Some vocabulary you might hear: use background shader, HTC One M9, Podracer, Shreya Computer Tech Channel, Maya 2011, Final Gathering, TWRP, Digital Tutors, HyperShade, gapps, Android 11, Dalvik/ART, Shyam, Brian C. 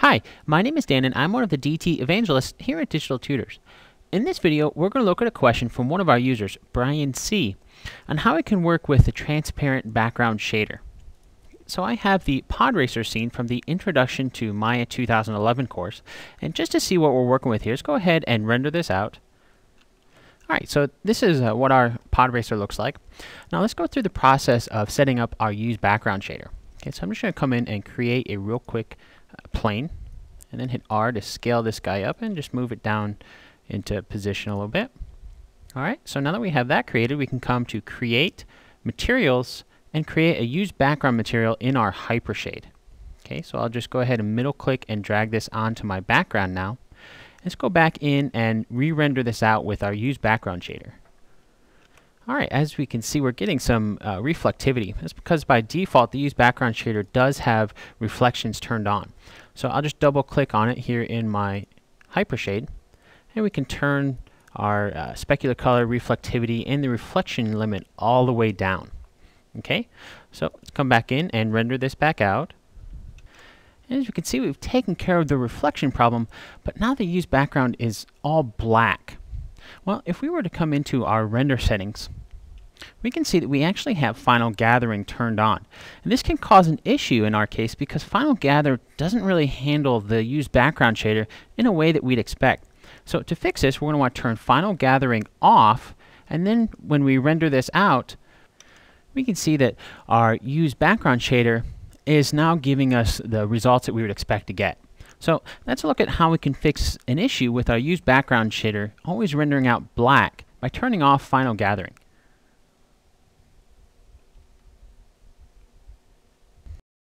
Hi, my name is Dan and I'm one of the DT evangelists here at Digital Tutors. In this video, we're going to look at a question from one of our users, Brian C., on how it can work with the transparent background shader. So I have the Podracer scene from the Introduction to Maya 2011 course, and just to see what we're working with here, let's go ahead and render this out. Alright, so this is what our Podracer looks like. Now let's go through the process of setting up our use background shader. Okay, so I'm just going to come in and create a real quick plane, and then hit R to scale this guy up and just move it down into position a little bit. Alright, so now that we have that created, we can come to Create Materials and create a Use Background material in our HyperShade. Okay, so I'll just go ahead and middle click and drag this onto my background now. Let's go back in and re-render this out with our Use Background shader. Alright, as we can see, we're getting some reflectivity. That's because by default, the Use Background shader does have reflections turned on. So I'll just double click on it here in my HyperShade, and we can turn our specular color, reflectivity, and the reflection limit all the way down. Okay, so let's come back in and render this back out. And as you can see, we've taken care of the reflection problem, but now the Use Background is all black. Well, if we were to come into our render settings, we can see that we actually have Final Gathering turned on. And this can cause an issue in our case because Final Gather doesn't really handle the Use Background shader in a way that we'd expect. So to fix this, we're going to want to turn Final Gathering off, and then when we render this out, we can see that our Use Background shader is now giving us the results that we would expect to get. So let's look at how we can fix an issue with our Use Background shader always rendering out black by turning off Final Gathering.